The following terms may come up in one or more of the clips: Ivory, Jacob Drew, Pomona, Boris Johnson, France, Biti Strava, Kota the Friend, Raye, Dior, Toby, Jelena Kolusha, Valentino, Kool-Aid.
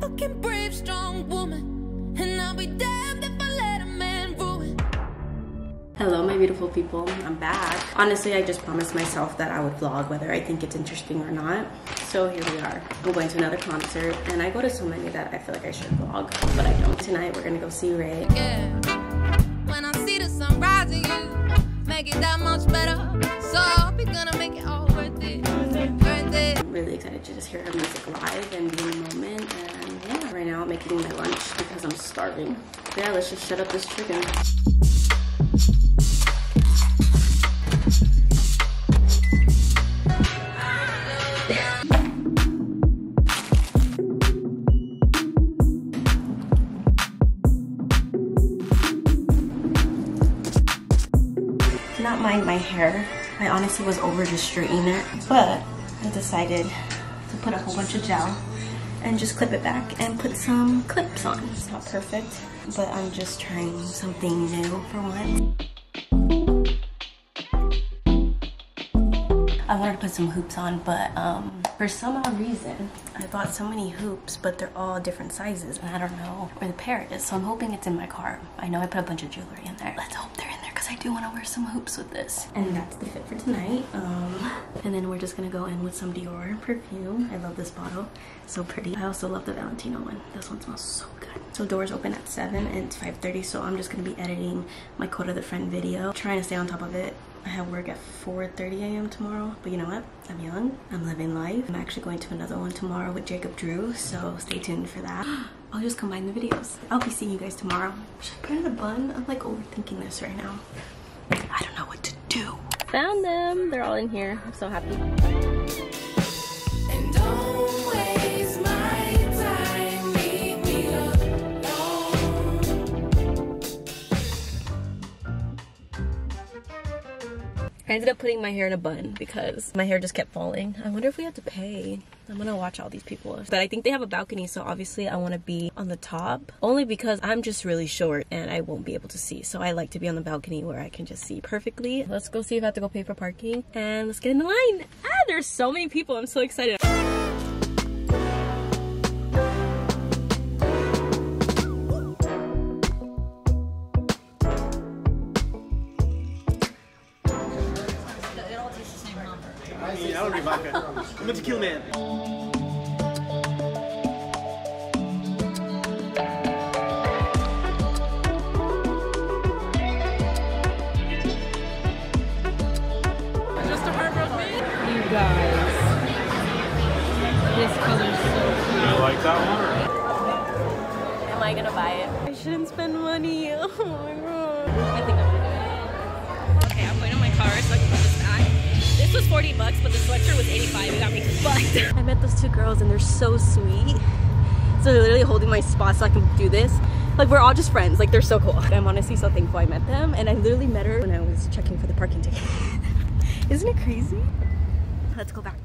fucking brave, strong woman, and I'll be damned if I let a man ruin. Hello, my beautiful people. I'm back. Honestly, I just promised myself that I would vlog whether I think it's interesting or not. So here we are. I'm going to another concert, and I go to so many that I feel like I should vlog, but I don't. Tonight, we're gonna go see Raye. Yeah. When I see the sun rising, you make it that much better. So we're gonna make it all worth it. I'm really excited to just hear her music live and be in the moment, and yeah. Right now I'm making my lunch because I'm starving. Yeah, let's just shut up this chicken. Do not mind my hair. I honestly was over just straightening it, but I decided to put a whole bunch of gel and just clip it back and put some clips on. It's not perfect, but I'm just trying something new for once. I wanted to put some hoops on, but for some odd reason, I bought so many hoops, but they're all different sizes, and I don't know where the pair is, so I'm hoping it's in my car. I know I put a bunch of jewelry in there. Let's hope they're in there. I do want to wear some hoops with this. And that's the fit for tonight. And then we're just gonna go in with some Dior perfume. I love this bottle, so pretty. I also love the Valentino one. This one smells so good. So doors open at 7 and it's 5:30, so I'm just gonna be editing my Kota the Friend video, trying to stay on top of it. I have work at 4:30 a.m. tomorrow, but you know what? I'm young, I'm living life. I'm actually going to another one tomorrow with Jacob Drew, so stay tuned for that. I'll just combine the videos. I'll be seeing you guys tomorrow. Should I put in a bun? I'm like overthinking this right now. I don't know what to do. Found them, they're all in here. I'm so happy. And don't waste my time, leave me alone. I ended up putting my hair in a bun because my hair just kept falling. I wonder if we have to pay. I'm gonna watch all these people, but I think they have a balcony, so obviously I want to be on the top, only because I'm just really short and I won't be able to see, so I like to be on the balcony where I can just see perfectly. Let's go see if I have to go pay for parking, and let's get in the line. Ah, there's so many people. I'm so excited. I'm about to kill man. Just a heartbroken man. You guys. This color's so cute. You like that one? Am I gonna buy it? I shouldn't spend money. Oh my god. I think I'm gonna do it. Okay, I'm going on my car so I can put this back. This was 40 bucks, but the sweatshirt was 85. It got me fucked. I met those two girls and they're so sweet. So they're literally holding my spot so I can do this. Like, we're all just friends. Like, they're so cool. I'm honestly so thankful I met them. And I literally met her when I was checking for the parking ticket. Isn't it crazy? Let's go back.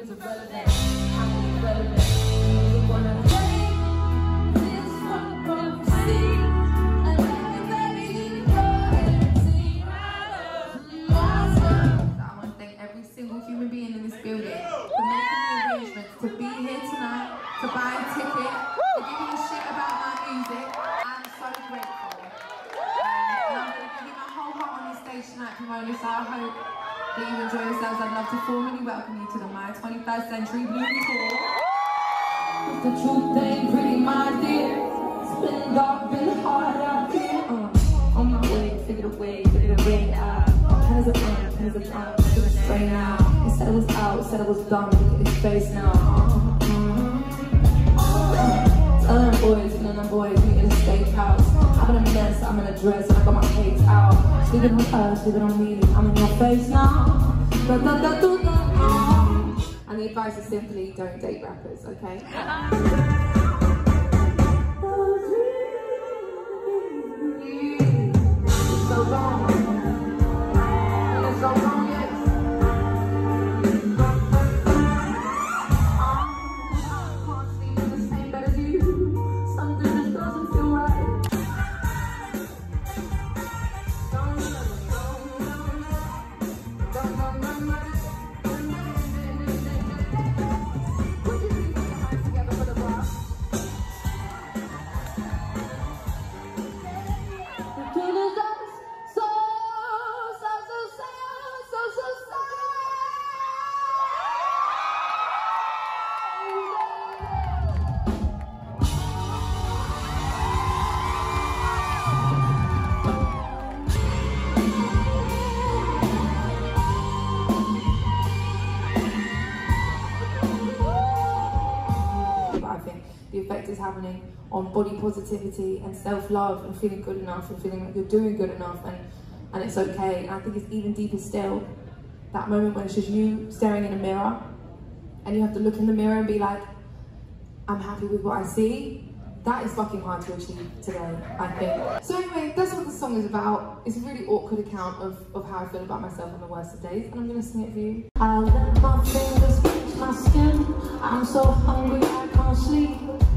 was irrelevant. I was relevant. You wanna play this fucking prophecy? I want to thank every single human being in this building for making the arrangements to be here tonight, to buy a ticket, to give you shit about my music. I'm so grateful. And I'm going to give you my whole heart on this stage tonight, Pomona, so I hope that you enjoy yourselves. I'd love to formally welcome you to the My 21st Century Beauty Tour. Cause the truth ain't pretty, my dear. It's been dark, been hard out here. On my way, figured away, figured away out. Hands up now, doing it right now. He said I was out, said I was dumb. Look at his face now. Tell them boys, feeling them boys, we in a steakhouse. I'm in a mess, I'm in a dress, and I got my cakes out. Sleeping on us, sleeping on me, I'm in your face now. And the advice is simply don't date rappers, okay? It's so wrong. It's so wrong, yes. I can't sleep in the same bed as you. Something just doesn't feel right. Happening on body positivity and self-love and feeling good enough and feeling like you're doing good enough and it's okay. And I think it's even deeper still, that moment when it's just you staring in a mirror and you have to look in the mirror and be like, I'm happy with what I see. That is fucking hard to achieve today, I think. So anyway, that's what the song is about. It's a really awkward account of how I feel about myself on the worst of days, and I'm gonna sing it for you. I let my fingers pinch my skin. I'm so hungry I can't sleep.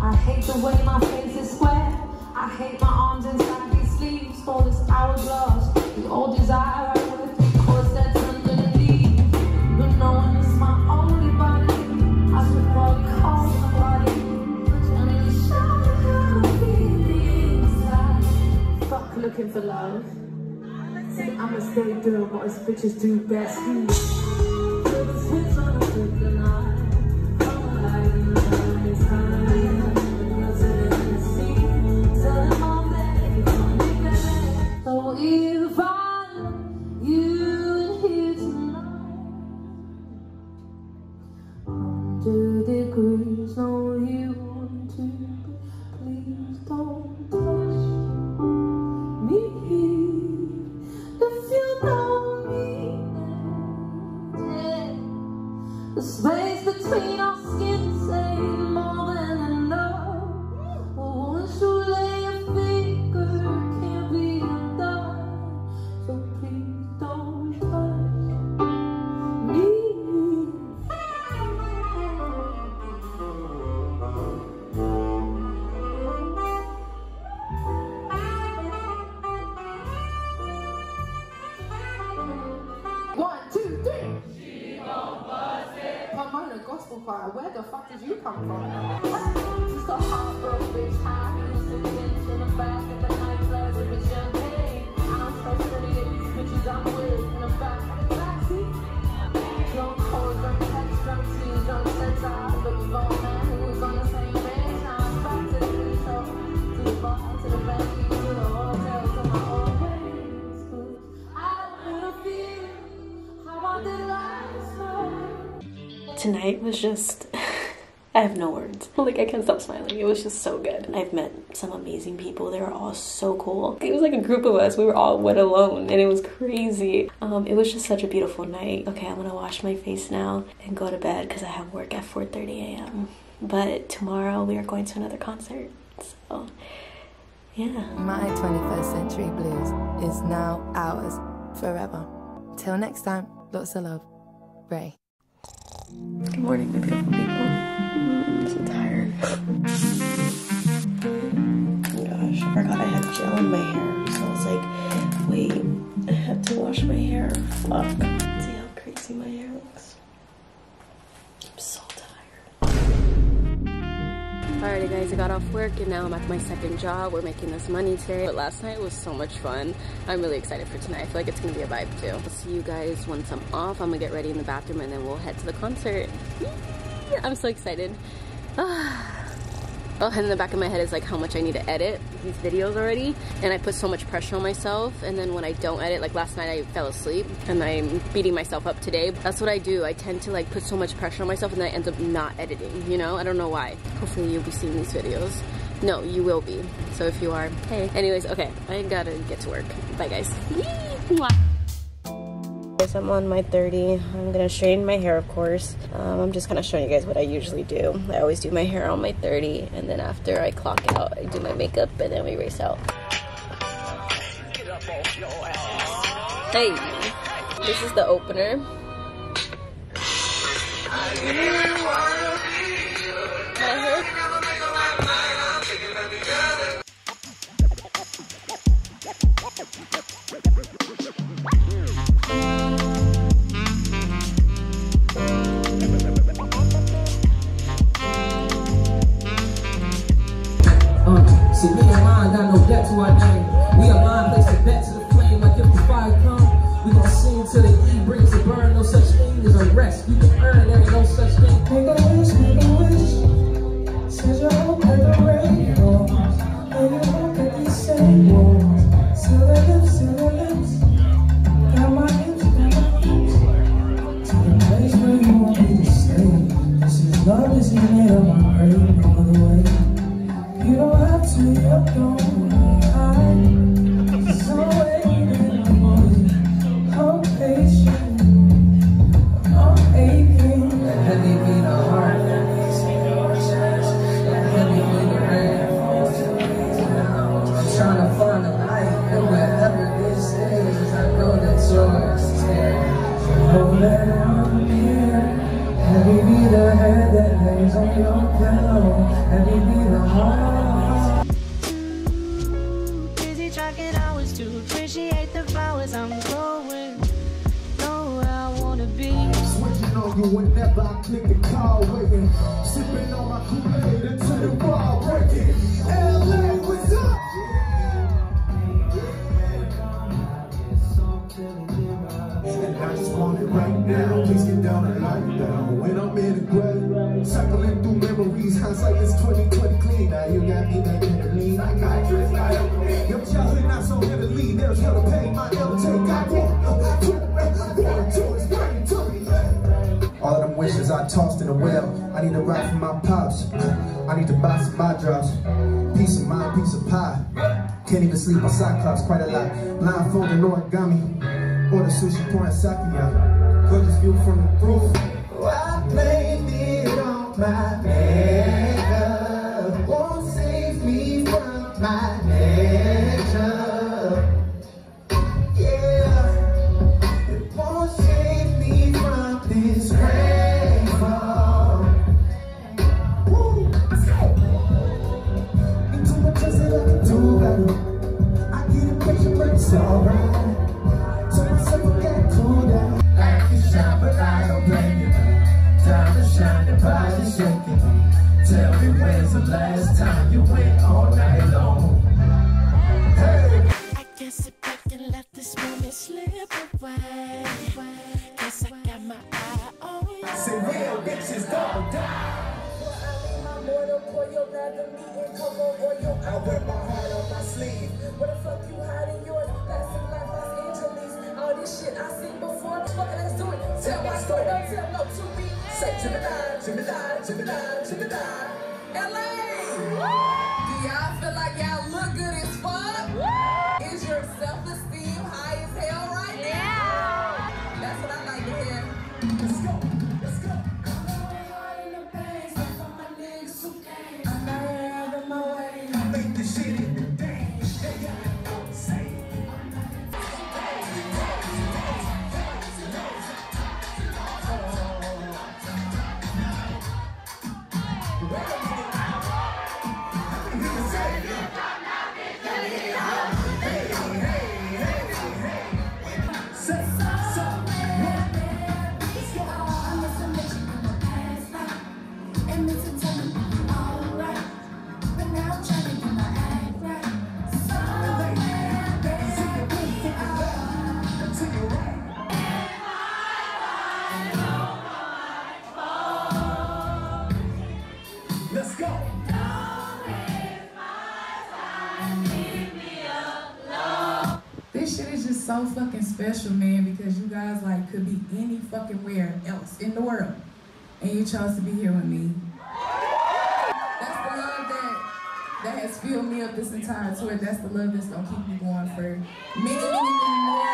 I hate the way my face is square. I hate my arms inside these sleeves. For this hourglass, the old desire I would have corsets underneath. But knowing it's my only body, I should work on my body. And it's how I feel inside. Fuck looking for love. I'ma stay doing what us bitches do best. Till the switch on the flip and I come alive in the morning time. If I love you here tonight, 100 degrees, know you want to be. Please don't touch me if you don't mean it. The space between our skin's ain't more than enough. Once you lay your finger, can't be undone. So please don't touch me. One, two, three. She gon' bust it. Pomona gospel choir, where the fuck did you come from? Just a heartbroken bitch, high heels and pins in the back of the nightclub with a young thing. I'm so pretty. I'm with in the back of the backseat. Don't call, don't text, don't tease, don't sense I look for a man who was on the same page. Now I'm back to the resort, to the bar, to the venue, to the hotel, to my old ways. Cause I don't wanna feel how I did last night. Tonight was just... I have no words. Like, I can't stop smiling. It was just so good. I've met some amazing people. They were all so cool. It was like a group of us. We were all wet alone and it was crazy. It was just such a beautiful night. Okay, I'm gonna wash my face now and go to bed because I have work at 4:30 a.m. But tomorrow we are going to another concert. So, yeah. My 21st Century Blues is now ours forever. Till next time, lots of love. Raye. Good morning, my beautiful people. I'm so tired. Oh gosh, I forgot I had gel in my hair, so I was like, wait, I have to wash my hair. Fuck. See how crazy my hair looks. I'm so tired. Alrighty guys, I got off work and now I'm at my second job. We're making this money today. But last night was so much fun. I'm really excited for tonight. I feel like it's gonna be a vibe too. I'll see you guys once I'm off. I'm gonna get ready in the bathroom and then we'll head to the concert. I'm so excited. Oh, and in the back of my head is like how much I need to edit these videos already. And I put so much pressure on myself. And then when I don't edit, like last night I fell asleep and I'm beating myself up today. That's what I do. I tend to like put so much pressure on myself and then I end up not editing, you know? I don't know why. Hopefully you'll be seeing these videos. No, you will be. So if you are, hey. Anyways, okay, I gotta get to work. Bye guys. I'm on my 30. I'm gonna straighten my hair, of course. I'm just kind of showing you guys what I usually do. I always do my hair on my 30, and then after I clock out, I do my makeup, and then we race out. Hey, this is the opener. Whenever I click the car, waiting, sipping on my Kool-Aid until the bar breaking. LA, what's up? And I just want it right now. Please get down and light down. When I'm in the grave, cycling through memories. Hindsight is 20/20 clean. Now you got me back in the lead. Psychiatrist, I don't need your childhood, not so heavily. There's hell to pay. My L take. I want one, two, it's right to me. All of them wishes I tossed in the well. I need a ride from my pops. I need to buy some eye drops. Piece of mind, piece of pie. Can't even sleep on Cyclops quite a lot. Blindfolded origami. Order sushi pouring sake out. Gorgeous view from the roof. Oh, I blamed it on my makeup. Won't save me from my nature. so fucking special, man, because you guys like could be any fucking where else in the world, and you chose to be here with me. That's the love that has filled me up this entire tour. That's the love that's gonna keep me going for many, many more.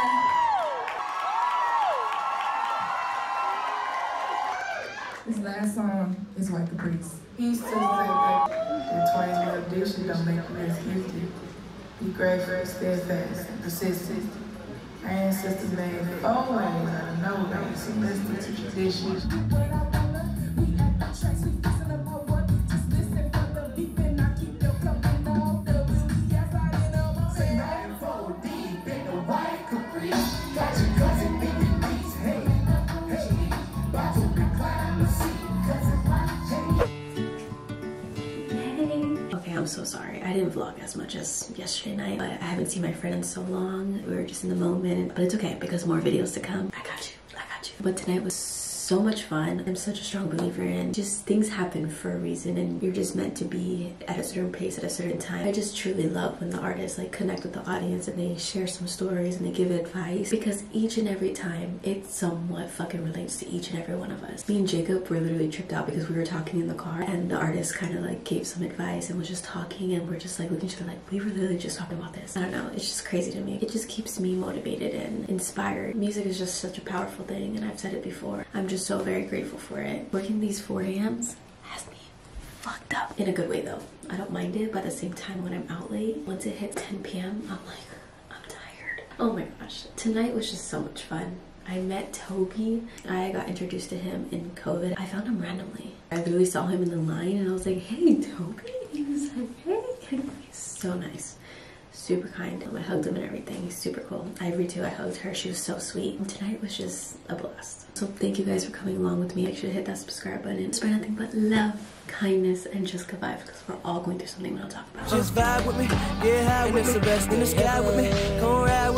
This last song is White Caprice. He used to say that the twins love addiction don't make you less gifted. Be grateful, steadfast, and persistent. Our ancestors made always out of no ways, so let's get to tradition. I'm so sorry. I didn't vlog as much as yesterday night. I haven't seen my friend in so long. We were just in the moment, but it's okay because more videos to come. I got you, I got you. But tonight was so much fun. I'm such a strong believer in just things happen for a reason and you're just meant to be at a certain pace at a certain time. I just truly love when the artists like connect with the audience and they share some stories and they give advice, because each and every time it somewhat fucking relates to each and every one of us. Me and Jacob were literally tripped out because we were talking in the car and the artist kind of like gave some advice and was just talking and we're just like looking at each other like, we were literally just talking about this. I don't know, it's just crazy to me. It just keeps me motivated and inspired. Music is just such a powerful thing and I've said it before. I'm just so very grateful for it. Working these 4 a.m.s has me fucked up. In a good way though. I don't mind it, but at the same time when I'm out late, once it hits 10 p.m., I'm like, I'm tired. Oh my gosh. Tonight was just so much fun. I met Toby. I got introduced to him in COVID. I found him randomly. I literally saw him in the line and I was like, hey, Toby. He was like, hey. He's so nice. Super kind. I hugged him and everything. He's super cool. Ivory too. I hugged her. She was so sweet. And tonight was just a blast. So thank you guys for coming along with me. Make sure to hit that subscribe button. And spread nothing but love, kindness, and just good vibes, because we're all going through something we don't talk about. Just vibe with me. Get high with me. The best in the sky with me. Come ride with me.